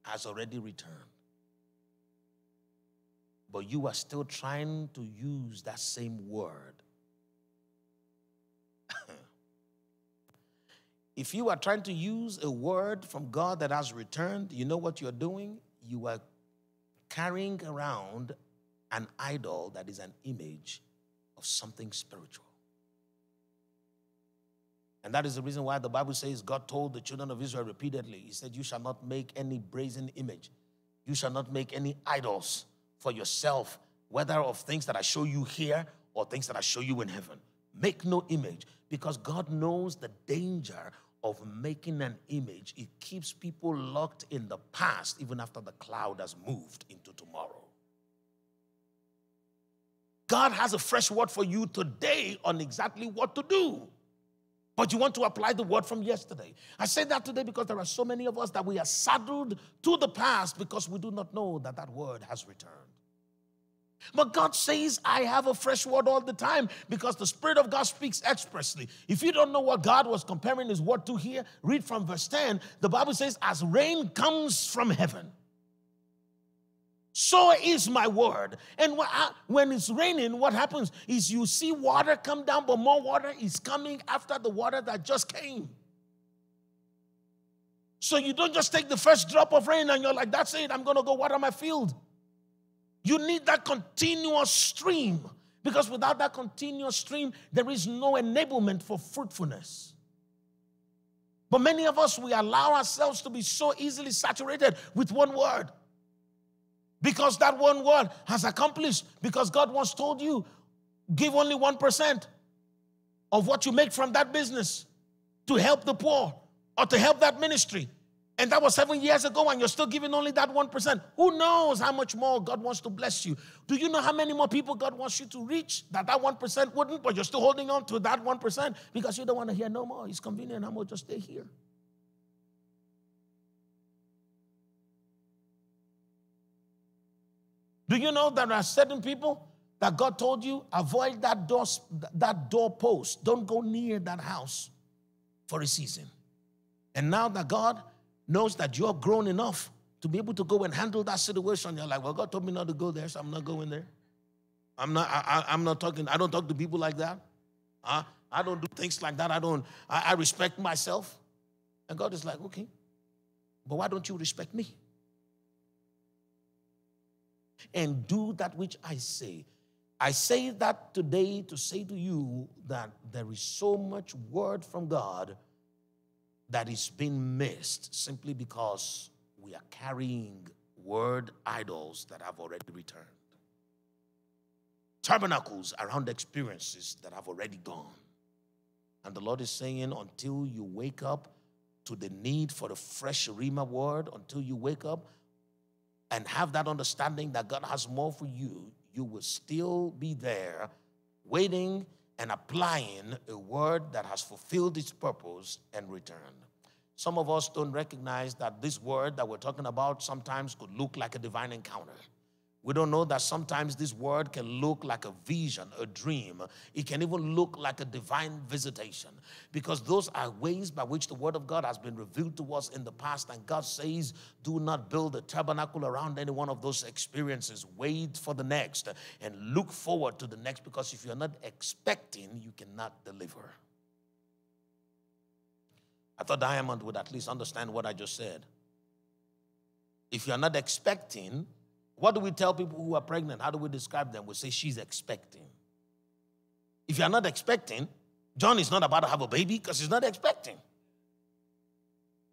has already returned. But you are still trying to use that same word. If you are trying to use a word from God that has returned, you know what you're doing? You are carrying around an idol that is an image of something spiritual. And that is the reason why the Bible says God told the children of Israel repeatedly, he said, you shall not make any brazen image. You shall not make any idols for yourself, whether of things that I show you here or things that I show you in heaven. Make no image, because God knows the danger of making an image. It keeps people locked in the past even after the cloud has moved into tomorrow. God has a fresh word for you today on exactly what to do. But you want to apply the word from yesterday. I say that today because there are so many of us that we are saddled to the past because we do not know that that word has returned. But God says, I have a fresh word all the time, because the Spirit of God speaks expressly. If you don't know what God was comparing his word to here, read from verse ten. The Bible says, as rain comes from heaven, So is my word. And when it's raining, what happens is you see water come down, but more water is coming after the water that just came. So you don't just take the first drop of rain and you're like, that's it, I'm going to go water my field. You need that continuous stream, because without that continuous stream, there is no enablement for fruitfulness. But many of us, we allow ourselves to be so easily saturated with one word. Because that one word has accomplished, because God once told you, give only one percent of what you make from that business to help the poor or to help that ministry. And that was seven years ago, and you're still giving only that one percent. Who knows how much more God wants to bless you? Do you know how many more people God wants you to reach that that one percent wouldn't, but you're still holding on to that one percent because you don't want to hear no more. It's convenient. I'm going to just stay here. Do you know there are certain people that God told you, avoid that door, that door post. Don't go near that house for a season. And now that God knows that you're grown enough to be able to go and handle that situation, you're like, well, God told me not to go there, so I'm not going there. I'm not, I, I, I'm not talking, I don't talk to people like that. I, I don't do things like that. I don't, I, I respect myself. And God is like, okay, but why don't you respect me? And do that which I say. I say that today to say to you that there is so much word from God that is being missed simply because we are carrying word idols that have already returned. Tabernacles around experiences that have already gone. And the Lord is saying, until you wake up to the need for the fresh Rhema word, until you wake up and have that understanding that God has more for you, you will still be there waiting and applying a word that has fulfilled its purpose and returned. Some of us don't recognize that this word that we're talking about sometimes could look like a divine encounter. We don't know that sometimes this word can look like a vision, a dream. It can even look like a divine visitation, because those are ways by which the word of God has been revealed to us in the past. And God says, do not build a tabernacle around any one of those experiences. Wait for the next and look forward to the next, because if you're not expecting, you cannot deliver. I thought Diamond would at least understand what I just said. If you're not expecting, what do we tell people who are pregnant? How do we describe them? We say, she's expecting. If you're not expecting, John is not about to have a baby because he's not expecting.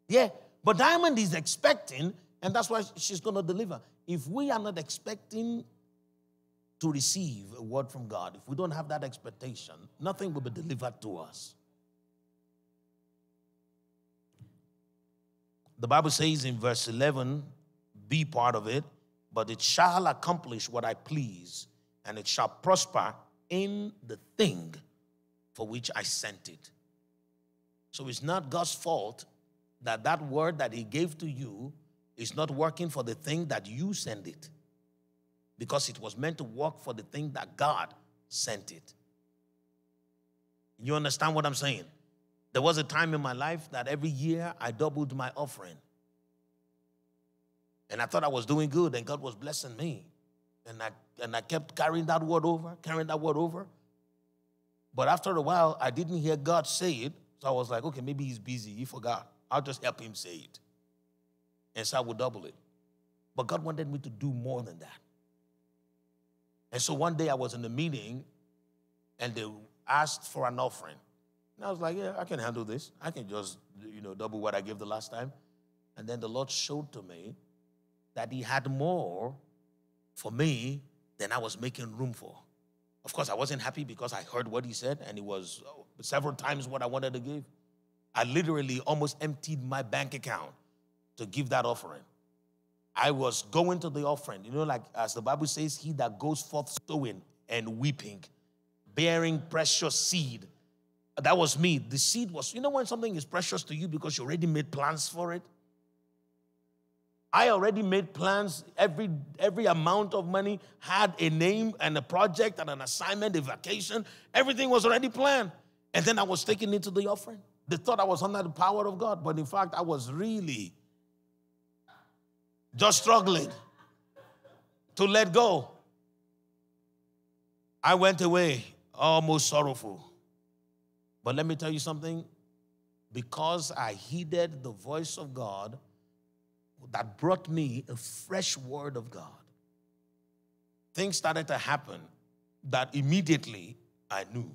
Yeah, but Diamond is expecting, and that's why she's going to deliver. If we are not expecting to receive a word from God, if we don't have that expectation, nothing will be delivered to us. The Bible says in verse eleven, be part of it, but it shall accomplish what I please, and it shall prosper in the thing for which I sent it. So it's not God's fault that that word that he gave to you is not working for the thing that you send it, because it was meant to work for the thing that God sent it. You understand what I'm saying? There was a time in my life that every year I doubled my offering. And I thought I was doing good, and God was blessing me. And I, and I kept carrying that word over, carrying that word over. But after a while, I didn't hear God say it. So I was like, okay, maybe he's busy. He forgot. I'll just help him say it. And so I would double it. But God wanted me to do more than that. And so one day I was in a meeting, and they asked for an offering. And I was like, yeah, I can handle this. I can just, you know, double what I gave the last time. And then the Lord showed to me that he had more for me than I was making room for. Of course, I wasn't happy because I heard what he said, and it was several times what I wanted to give. I literally almost emptied my bank account to give that offering. I was going to the offering. You know, like as the Bible says, he that goes forth sowing and weeping, bearing precious seed. That was me. The seed was, you know when something is precious to you because you already made plans for it? I already made plans. Every, every amount of money had a name and a project and an assignment, a vacation. Everything was already planned. And then I was taken into the offering. They thought I was under the power of God, but in fact, I was really just struggling. to let go. I went away almost sorrowful. But let me tell you something. Because I heeded the voice of God, that brought me a fresh word of God. Things started to happen that immediately I knew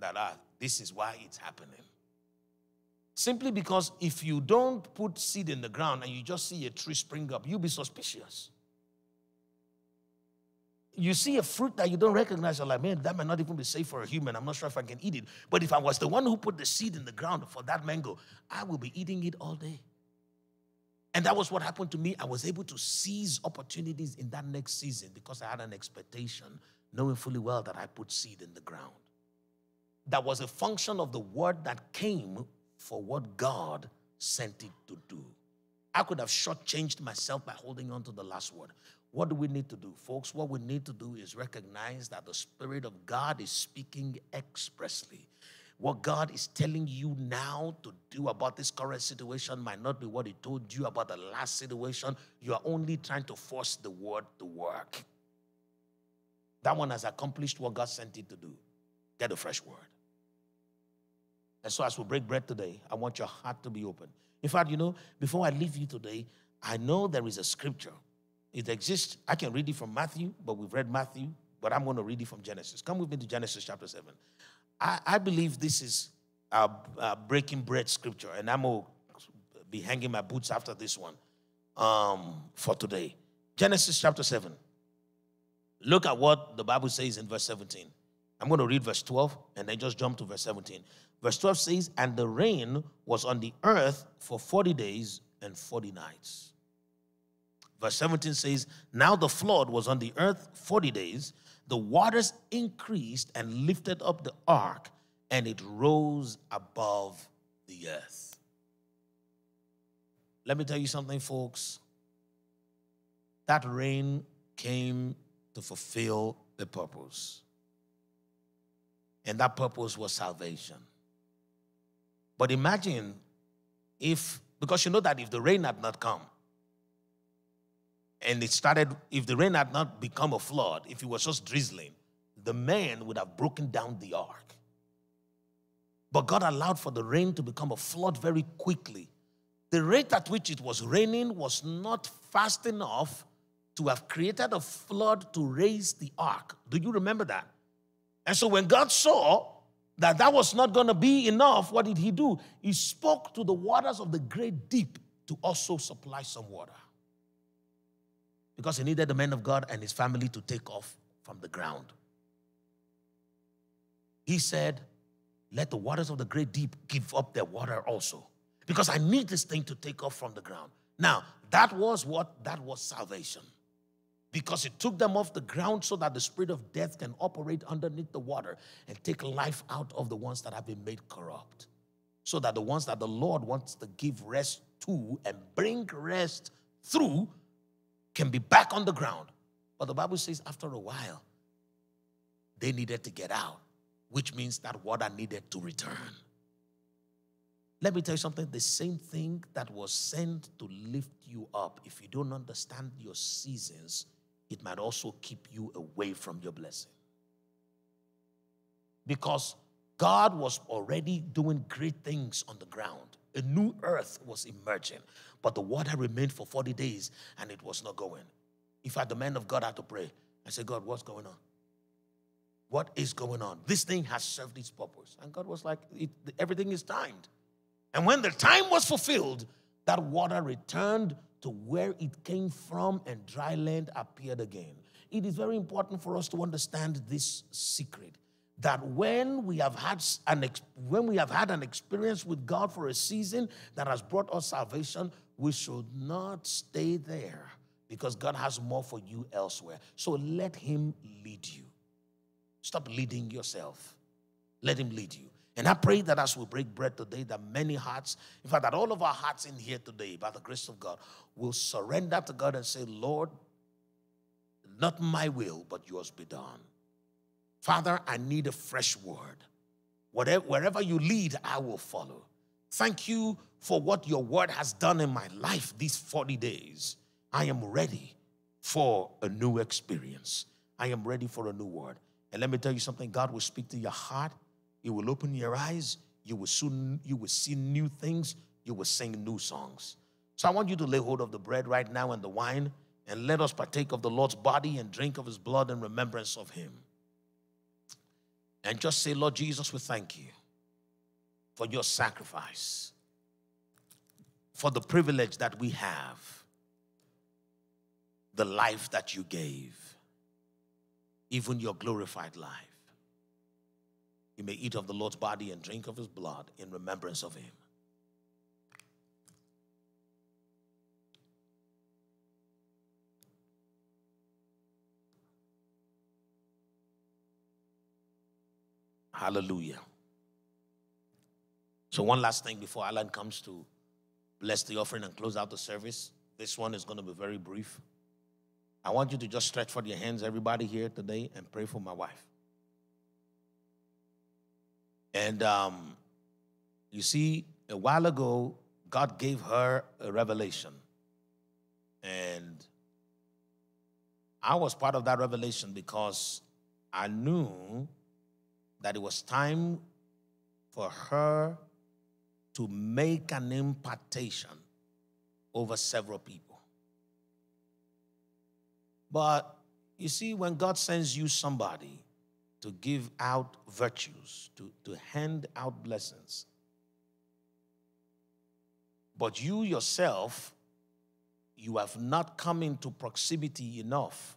that ah, this is why it's happening. Simply because if you don't put seed in the ground and you just see a tree spring up, you'll be suspicious. You see a fruit that you don't recognize, you're like, man, that might not even be safe for a human. I'm not sure if I can eat it. But if I was the one who put the seed in the ground for that mango, I will be eating it all day. And that was what happened to me. I was able to seize opportunities in that next season because I had an expectation, knowing fully well that I put seed in the ground. That was a function of the word that came for what God sent it to do. I could have shortchanged myself by holding on to the last word. What do we need to do, folks? What we need to do is recognize that the Spirit of God is speaking expressly. What God is telling you now to do about this current situation might not be what He told you about the last situation. You are only trying to force the word to work. That one has accomplished what God sent it to do. Get a fresh word. And so as we break bread today, I want your heart to be open. In fact, you know, before I leave you today, I know there is a scripture. It exists. I can read it from Matthew, but we've read Matthew, but I'm going to read it from Genesis. Come with me to Genesis chapter seven. I, I believe this is a, a breaking bread scripture, and I'm going to be hanging my boots after this one um, for today. Genesis chapter seven. Look at what the Bible says in verse seventeen. I'm going to read verse twelve, and then just jump to verse seventeen. Verse twelve says, "And the rain was on the earth for forty days and forty nights." Verse seventeen says, "Now the flood was on the earth forty days. The waters increased and lifted up the ark, and it rose above the earth." Let me tell you something, folks. That rain came to fulfill a purpose. And that purpose was salvation. But imagine if, because you know that if the rain had not come, and it started, if the rain had not become a flood, if it was just drizzling, the man would have broken down the ark. But God allowed for the rain to become a flood very quickly. The rate at which it was raining was not fast enough to have created a flood to raise the ark. Do you remember that? And so when God saw that that was not going to be enough, what did He do? He spoke to the waters of the great deep to also supply some water. Because He needed the man of God and his family to take off from the ground. He said, "Let the waters of the great deep give up their water also, because I need this thing to take off from the ground." Now, that was what? That was salvation. Because it took them off the ground so that the spirit of death can operate underneath the water and take life out of the ones that have been made corrupt. So that the ones that the Lord wants to give rest to and bring rest through can be back on the ground. But the Bible says after a while, they needed to get out, which means that water needed to return. Let me tell you something. The same thing that was sent to lift you up, if you don't understand your seasons, it might also keep you away from your blessing. Because God was already doing great things on the ground. A new earth was emerging, but the water remained for forty days and it was not going. In fact, the man of God had to pray and say, "God, what's going on? What is going on? This thing has served its purpose." And God was like, it, everything is timed. And when the time was fulfilled, that water returned to where it came from and dry land appeared again. It is very important for us to understand this secret. That when we have had an when we have had an experience with God for a season that has brought us salvation, we should not stay there because God has more for you elsewhere. So let Him lead you. Stop leading yourself. Let Him lead you. And I pray that as we break bread today, that many hearts, in fact, that all of our hearts in here today, by the grace of God, will surrender to God and say, "Lord, not my will, but yours be done. Father, I need a fresh word. Whatever, wherever you lead, I will follow. Thank you for what your word has done in my life these forty days. I am ready for a new experience. I am ready for a new word. And let me tell you something, God will speak to your heart. He will open your eyes. You will, soon, you will see new things. You will sing new songs. So I want you to lay hold of the bread right now and the wine, and let us partake of the Lord's body and drink of his blood in remembrance of him. And just say, Lord Jesus, we thank you for your sacrifice, for the privilege that we have, the life that you gave, even your glorified life. You may eat of the Lord's body and drink of his blood in remembrance of him. Hallelujah. So one last thing before Alan comes to bless the offering and close out the service. This one is going to be very brief. I want you to just stretch forth your hands, everybody here today, and pray for my wife. And um, you see, a while ago, God gave her a revelation. And I was part of that revelation because I knew that it was time for her to make an impartation over several people. But you see, when God sends you somebody to give out virtues, to, to hand out blessings, but you yourself, you have not come into proximity enough.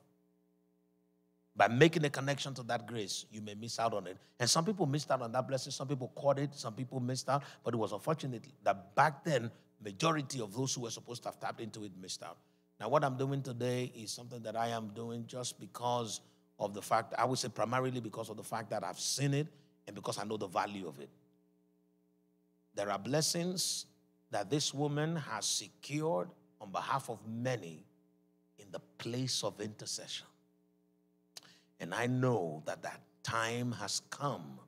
By making a connection to that grace, you may miss out on it. And some people missed out on that blessing. Some people caught it. Some people missed out. But it was unfortunate that back then, majority of those who were supposed to have tapped into it missed out. Now, what I'm doing today is something that I am doing just because of the fact, I would say primarily because of the fact that I've seen it and because I know the value of it. There are blessings that this woman has secured on behalf of many in the place of intercession. And I know that that time has come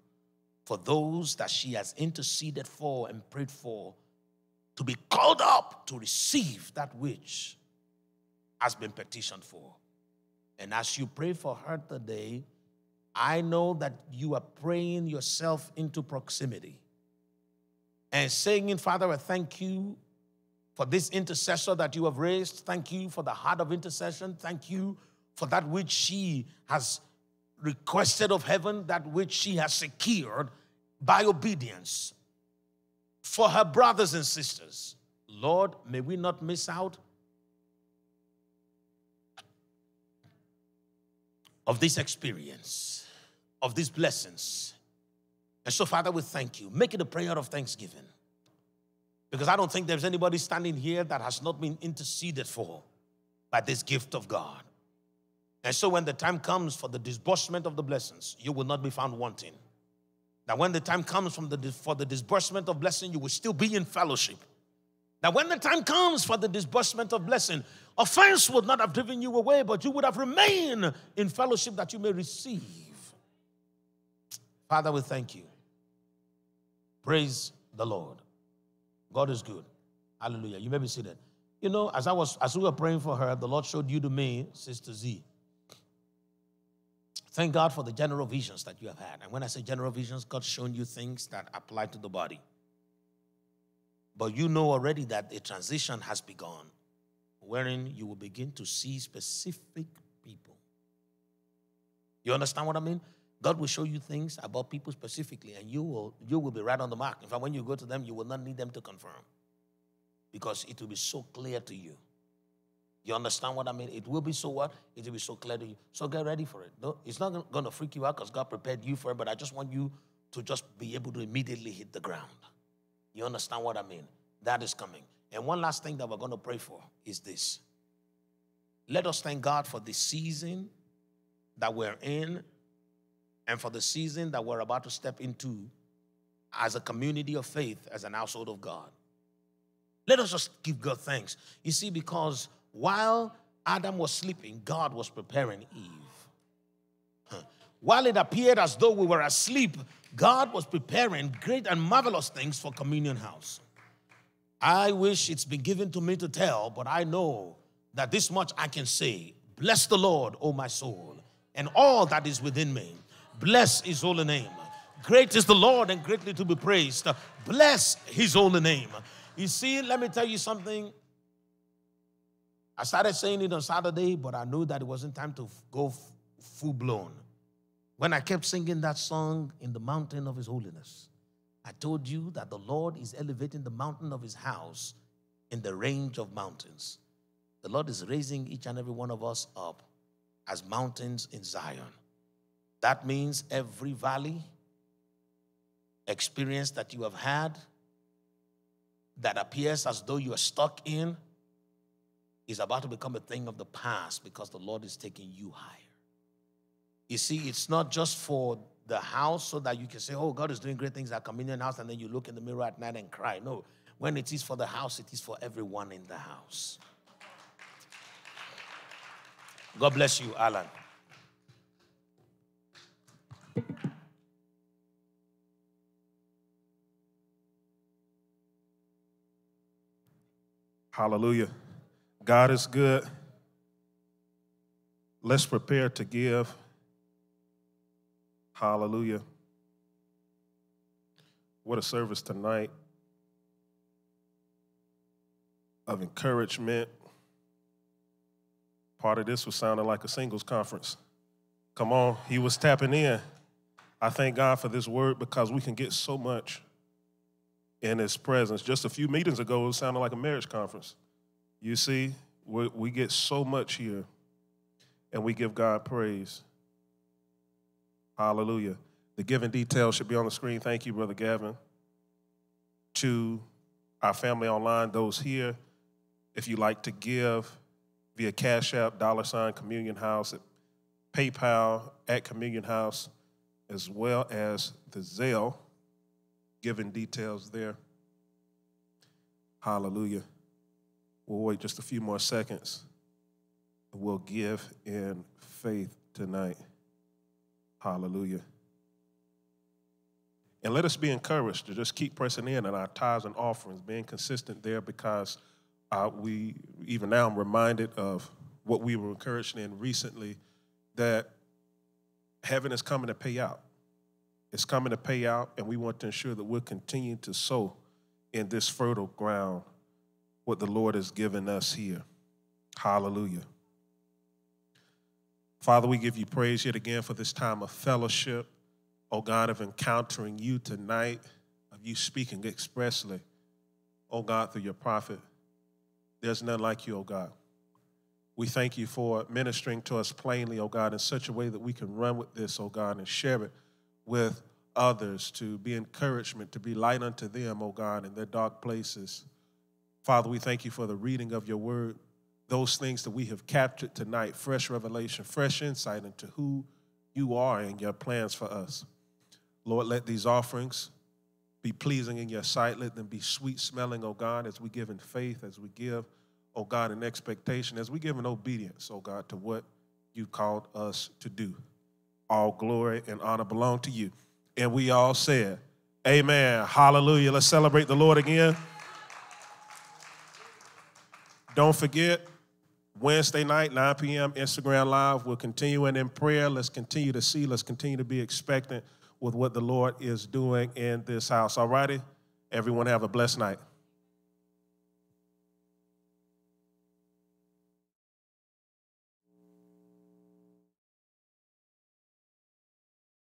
for those that she has interceded for and prayed for to be called up to receive that which has been petitioned for. And as you pray for her today, I know that you are praying yourself into proximity and saying, Father, I thank you for this intercessor that you have raised. Thank you for the heart of intercession. Thank you for that which she has requested of heaven, that which she has secured by obedience for her brothers and sisters. Lord, may we not miss out of this experience, of these blessings. And so, Father, we thank you. Make it a prayer of thanksgiving, because I don't think there's anybody standing here that has not been interceded for by this gift of God. And so when the time comes for the disbursement of the blessings, you will not be found wanting. That when the time comes from the, for the disbursement of blessing, you will still be in fellowship. That when the time comes for the disbursement of blessing, offense would not have driven you away, but you would have remained in fellowship that you may receive. Father, we thank you. Praise the Lord. God is good. Hallelujah. You may be seated. You know, as I was, as we were praying for her, the Lord showed you to me, Sister Z. Thank God for the general visions that you have had. And when I say general visions, God's shown you things that apply to the body. But you know already that a transition has begun, wherein you will begin to see specific people. You understand what I mean? God will show you things about people specifically, and you will, you will be right on the mark. In fact, when you go to them, you will not need them to confirm, because it will be so clear to you. You understand what I mean? It will be so what? It will be so clear to you. So get ready for it. No, it's not going to freak you out because God prepared you for it, but I just want you to just be able to immediately hit the ground. You understand what I mean? That is coming. And one last thing that we're going to pray for is this. Let us thank God for the season that we're in and for the season that we're about to step into as a community of faith, as an household of God. Let us just give God thanks. You see, because while Adam was sleeping, God was preparing Eve. While it appeared as though we were asleep, God was preparing great and marvelous things for Communion House. I wish it's been given to me to tell, but I know that this much I can say. Bless the Lord, O my soul, and all that is within me. Bless his holy name. Great is the Lord and greatly to be praised. Bless his holy name. You see, let me tell you something. I started saying it on Saturday, but I knew that it wasn't time to go full-blown. When I kept singing that song, In the Mountain of His Holiness, I told you that the Lord is elevating the mountain of His house in the range of mountains. The Lord is raising each and every one of us up as mountains in Zion. That means every valley, experience that you have had that appears as though you are stuck in, is about to become a thing of the past because the Lord is taking you higher. You see, it's not just for the house so that you can say, oh, God is doing great things at Communion House, and then you look in the mirror at night and cry. No, when it is for the house, it is for everyone in the house. God bless you, Alan. Hallelujah. God is good. Let's prepare to give. Hallelujah. What a service tonight of encouragement. Part of this was sounding like a singles conference. Come on, he was tapping in. I thank God for this word because we can get so much in his presence. Just a few meetings ago, it sounded like a marriage conference. You see, we, we get so much here, and we give God praise. Hallelujah. The giving details should be on the screen. Thank you, Brother Gavin. To our family online, those here, if you like to give via Cash App, dollar sign, Communion House, at PayPal, at Communion House, as well as the Zelle, giving details there. Hallelujah. We'll wait just a few more seconds. We'll give in faith tonight. Hallelujah. And let us be encouraged to just keep pressing in on our tithes and offerings, being consistent there, because uh, we, even now I'm reminded of what we were encouraged in recently, that heaven is coming to pay out. It's coming to pay out, and we want to ensure that we'll continue to sow in this fertile ground what the Lord has given us here. Hallelujah. Father, we give you praise yet again for this time of fellowship, oh God, of encountering you tonight, of you speaking expressly, oh God, through your prophet. There's none like you, oh God. We thank you for ministering to us plainly, oh God, in such a way that we can run with this, oh God, and share it with others to be encouragement, to be light unto them, oh God, in their dark places. Father, we thank you for the reading of your word, those things that we have captured tonight, fresh revelation, fresh insight into who you are and your plans for us. Lord, let these offerings be pleasing in your sight. Let them be sweet-smelling, oh God, as we give in faith, as we give, oh God, in expectation, as we give in obedience, oh God, to what you called us to do. All glory and honor belong to you. And we all said, amen, hallelujah. Let's celebrate the Lord again. Don't forget, Wednesday night, nine p m, Instagram Live. We're continuing in prayer. Let's continue to see. Let's continue to be expectant with what the Lord is doing in this house. All righty? Everyone have a blessed night.